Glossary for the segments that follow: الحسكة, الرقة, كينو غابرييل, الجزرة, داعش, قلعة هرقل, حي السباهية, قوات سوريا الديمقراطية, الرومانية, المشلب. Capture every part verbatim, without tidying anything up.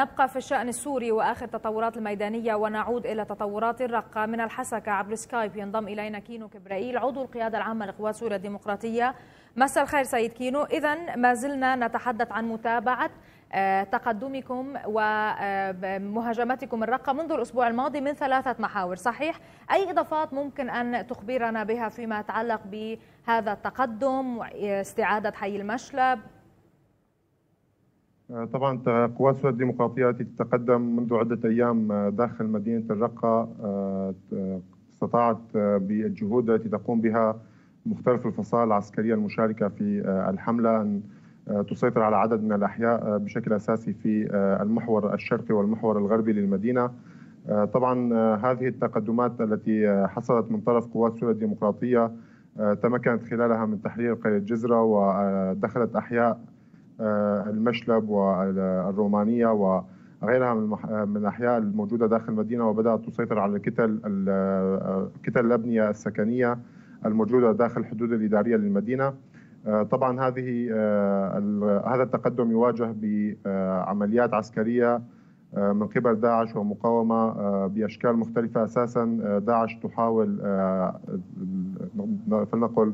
نبقى في الشأن السوري وآخر تطورات الميدانية، ونعود إلى تطورات الرقة. من الحسكة عبر سكايب ينضم إلينا كينو غابرييل، عضو القيادة العامة لقوات سوريا الديمقراطية. مساء الخير سيد كينو. إذن ما زلنا نتحدث عن متابعة تقدمكم ومهاجمتكم الرقة منذ الأسبوع الماضي من ثلاثة محاور، صحيح؟ أي إضافات ممكن أن تخبرنا بها فيما يتعلق بهذا التقدم واستعادة حي المشلب؟ طبعا قوات سوريا الديمقراطية التي تتقدم منذ عدة أيام داخل مدينة الرقة استطاعت بالجهود التي تقوم بها مختلف الفصائل العسكرية المشاركة في الحملة أن تسيطر على عدد من الأحياء بشكل أساسي في المحور الشرقي والمحور الغربي للمدينة. طبعا هذه التقدمات التي حصلت من طرف قوات سوريا الديمقراطية تمكنت خلالها من تحرير قرية الجزرة، ودخلت أحياء المشلب والرومانية وغيرها من الأحياء الموجودة داخل المدينة، وبدأت تسيطر على كتل كتل الأبنية السكنية الموجودة داخل الحدود الإدارية للمدينة. طبعا هذه هذا التقدم يواجه بعمليات عسكرية من قبل داعش ومقاومة بأشكال مختلفة. أساسا داعش تحاول فلنقل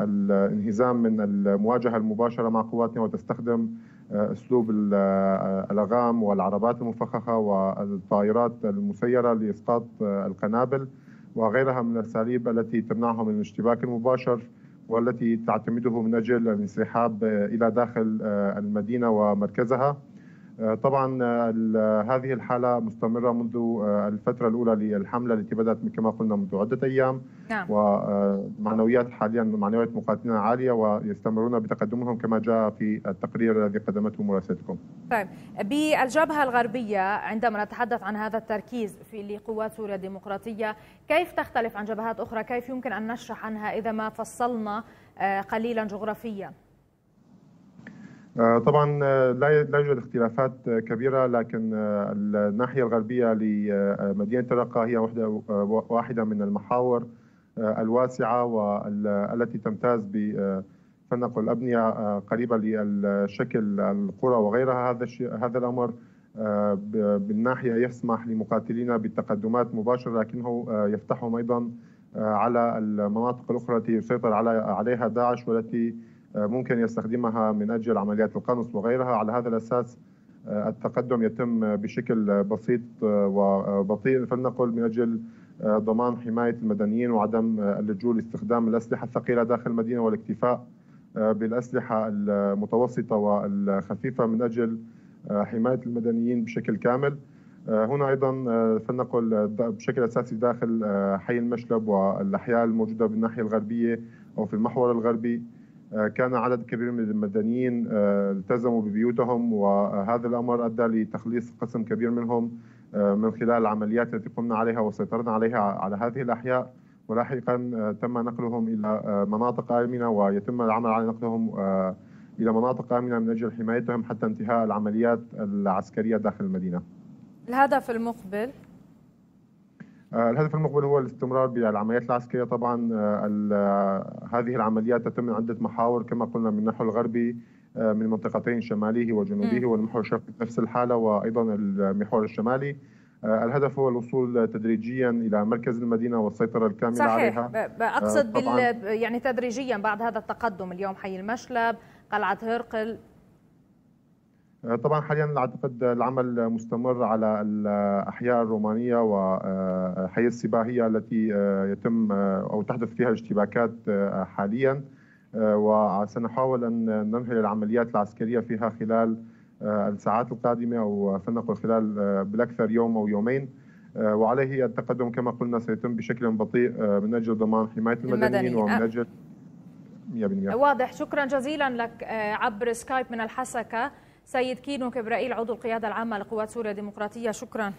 الانهزام من المواجهة المباشرة مع قواتنا، وتستخدم أسلوب الألغام والعربات المفخخة والطائرات المسيرة لإسقاط القنابل وغيرها من الأساليب التي تمنعهم من الاشتباك المباشر، والتي تعتمده من أجل الانسحاب إلى داخل المدينة ومركزها. طبعا هذه الحالة مستمرة منذ الفترة الأولى للحملة التي بدأت كما قلنا منذ عدة أيام. نعم. ومعنويات حاليا معنويات مقاتلين عالية، ويستمرون بتقدمهم كما جاء في التقرير الذي قدمته مراسلتكم. طيب، بالجبهة الغربية عندما نتحدث عن هذا التركيز في لقوات سوريا الديمقراطية، كيف تختلف عن جبهات أخرى؟ كيف يمكن أن نشرح عنها إذا ما فصلنا قليلا جغرافيا؟ طبعا لا يوجد اختلافات كبيرة، لكن الناحية الغربية لمدينة الرقة هي واحدة من المحاور الواسعة والتي تمتاز ب فلنقل أبنية قريبة لشكل القرى وغيرها. هذا هذا الأمر بالناحية يسمح لمقاتلينا بالتقدمات مباشرة، لكنه يفتحهم أيضا على المناطق الأخرى التي يسيطر عليها داعش، والتي ممكن يستخدمها من أجل عمليات القنص وغيرها. على هذا الأساس التقدم يتم بشكل بسيط وبطيء فلنقل، من أجل ضمان حماية المدنيين وعدم اللجوء لاستخدام الأسلحة الثقيلة داخل المدينة، والاكتفاء بالأسلحة المتوسطة والخفيفة من أجل حماية المدنيين بشكل كامل. هنا أيضا فلنقل بشكل أساسي داخل حي المشلب والأحياء الموجودة بالناحية الغربية أو في المحور الغربي كان عدد كبير من المدنيين التزموا ببيوتهم، وهذا الأمر أدى لتخليص قسم كبير منهم من خلال العمليات التي قمنا عليها وسيطرنا عليها على هذه الأحياء، ولاحقا تم نقلهم إلى مناطق آمنة، ويتم العمل على نقلهم إلى مناطق آمنة من أجل حمايتهم حتى انتهاء العمليات العسكرية داخل المدينة. الهدف المقبل؟ الهدف المقبل هو الاستمرار بالعمليات العسكرية. طبعا هذه العمليات تتم من عدة محاور كما قلنا، من النحو الغربي من منطقتين شماليه وجنوبه، والمحور الشرقي نفس الحالة، وأيضا المحور الشمالي. الهدف هو الوصول تدريجيا إلى مركز المدينة والسيطرة الكاملة صحيح. عليها. أقصد بال... يعني تدريجيا بعد هذا التقدم اليوم حي المشلب، قلعة هرقل. طبعا حاليا اعتقد العمل مستمر على الاحياء الرومانيه وحي السباهيه التي يتم او تحدث فيها اشتباكات حاليا، وسنحاول ان ننهي العمليات العسكريه فيها خلال الساعات القادمه، او فلنقل خلال بالاكثر يوم او يومين. وعليه التقدم كما قلنا سيتم بشكل بطيء من اجل ضمان حمايه المدنيين ومن اجل مئة بالمئة. واضح. شكرا جزيلا لك عبر سكايب من الحسكه سيد كينو غابرييل، عضو القيادة العامة لقوات سوريا الديمقراطية. شكراً.